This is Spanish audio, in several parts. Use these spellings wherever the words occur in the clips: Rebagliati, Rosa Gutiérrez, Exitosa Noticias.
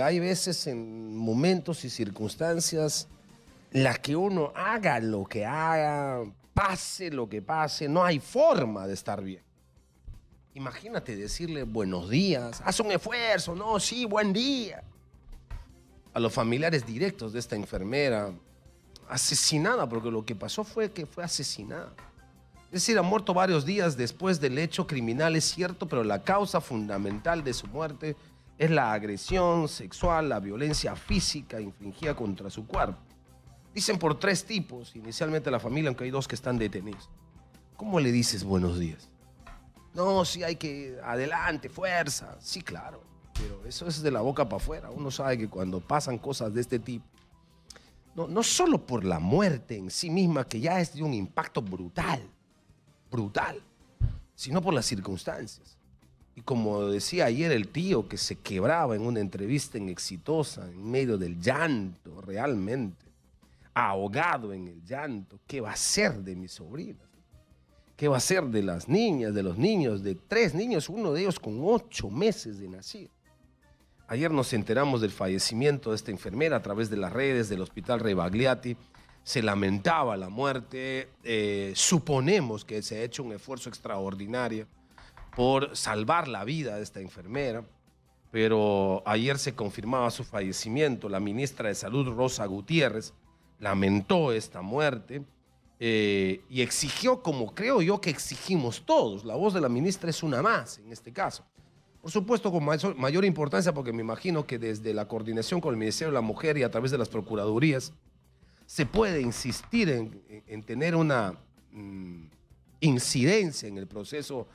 Hay veces en momentos y circunstancias en las que uno haga lo que haga, pase lo que pase, no hay forma de estar bien. Imagínate decirle buenos días, haz un esfuerzo, no, sí, buen día. A los familiares directos de esta enfermera, asesinada, porque lo que pasó fue que fue asesinada. Es decir, ha muerto varios días después del hecho criminal, es cierto, pero la causa fundamental de su muerte es la agresión sexual, la violencia física infringida contra su cuerpo. Dicen por tres tipos, inicialmente la familia, aunque hay dos que están detenidos. ¿Cómo le dices buenos días? No, sí hay que, adelante, fuerza. Sí, claro, pero eso es de la boca para afuera. Uno sabe que cuando pasan cosas de este tipo, no solo por la muerte en sí misma, que ya es de un impacto brutal, sino por las circunstancias. Y como decía ayer el tío que se quebraba en una entrevista en Exitosa, en medio del llanto realmente, ahogado en el llanto, ¿qué va a ser de mis sobrinas? ¿Qué va a ser de las niñas, de los niños, de tres niños, uno de ellos con 8 meses de nacido? Ayer nos enteramos del fallecimiento de esta enfermera a través de las redes del hospital Rebagliati. Se lamentaba la muerte, suponemos que se ha hecho un esfuerzo extraordinario por salvar la vida de esta enfermera, pero ayer se confirmaba su fallecimiento. La ministra de Salud, Rosa Gutiérrez, lamentó esta muerte y exigió, como creo yo que exigimos todos, la voz de la ministra es una más en este caso. Por supuesto, con mayor importancia, porque me imagino que desde la coordinación con el Ministerio de la Mujer y a través de las procuradurías se puede insistir en tener una incidencia en el proceso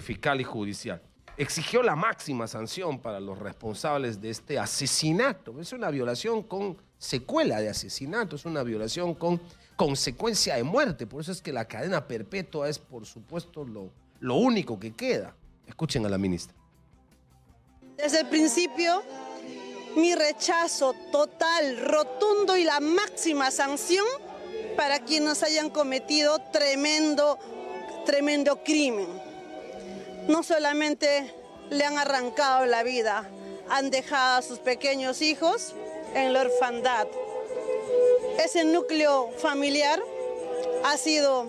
fiscal y judicial. Exigió la máxima sanción para los responsables de este asesinato. Es una violación con secuela de asesinato, es una violación con consecuencia de muerte. Por eso es que la cadena perpetua es, por supuesto, lo único que queda. Escuchen a la ministra. Desde el principio, mi rechazo total, rotundo y la máxima sanción para quienes hayan cometido tremendo crimen. No solamente le han arrancado la vida, han dejado a sus pequeños hijos en la orfandad. Ese núcleo familiar ha sido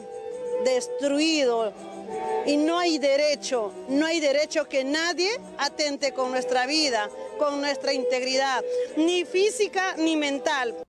destruido y no hay derecho que nadie atente con nuestra vida, con nuestra integridad, ni física ni mental.